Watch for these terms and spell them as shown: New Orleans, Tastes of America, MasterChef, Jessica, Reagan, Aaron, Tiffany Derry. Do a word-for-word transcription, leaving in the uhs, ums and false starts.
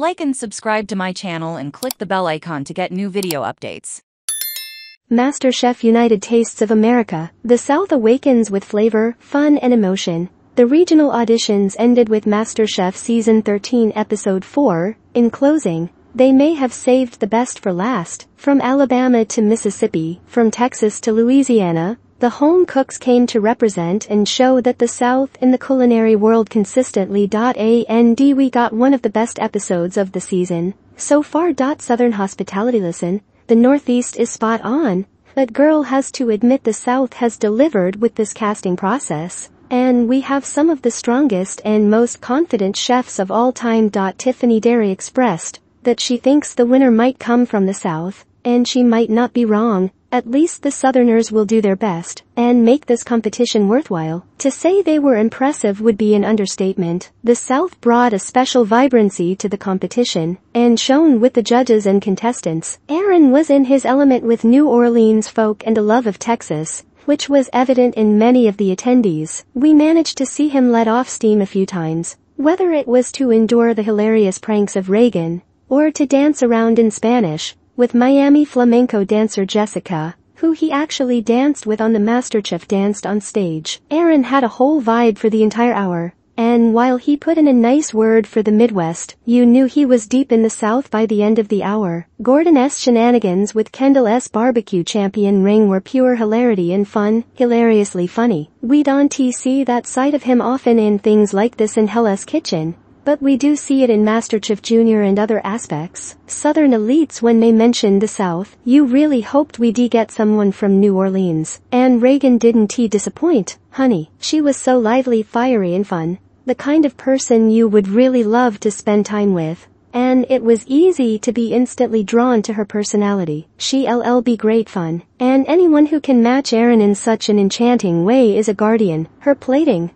Like and subscribe to my channel and click the bell icon to get new video updates. MasterChef United Tastes of America, the South awakens with flavor, fun and emotion. The regional auditions ended with MasterChef Season thirteen Episode four, in closing, they may have saved the best for last. From Alabama to Mississippi, from Texas to Louisiana, the home cooks came to represent and show that the South in the culinary world consistently. And we got one of the best episodes of the season so far. Southern hospitality. Listen, the Northeast is spot on, but girl has to admit the South has delivered with this casting process, and we have some of the strongest and most confident chefs of all time. Tiffany Derry expressed that she thinks the winner might come from the South, and she might not be wrong. At least the Southerners will do their best and make this competition worthwhile. To say they were impressive would be an understatement. The South brought a special vibrancy to the competition and shone with the judges and contestants. Aaron was in his element with New Orleans folk and a love of Texas, which was evident in many of the attendees. We managed to see him let off steam a few times, whether it was to endure the hilarious pranks of Reagan or to dance around in Spanish with Miami flamenco dancer Jessica, who he actually danced with on the MasterChef danced on stage. Aaron had a whole vibe for the entire hour, and while he put in a nice word for the Midwest, you knew he was deep in the South by the end of the hour. Gordon S. shenanigans with Kendall S. barbecue champion ring were pure hilarity and fun, hilariously funny. We don't see that side of him often in things like this in Hella's Kitchen, but we do see it in MasterChef Junior and other aspects. Southern elites when they mentioned the South, you really hoped we'd get someone from New Orleans. And Reagan didn't he disappoint, honey. She was so lively, fiery and fun, the kind of person you would really love to spend time with, and it was easy to be instantly drawn to her personality. She'll be great fun, and anyone who can match Aaron in such an enchanting way is a guardian. Her plating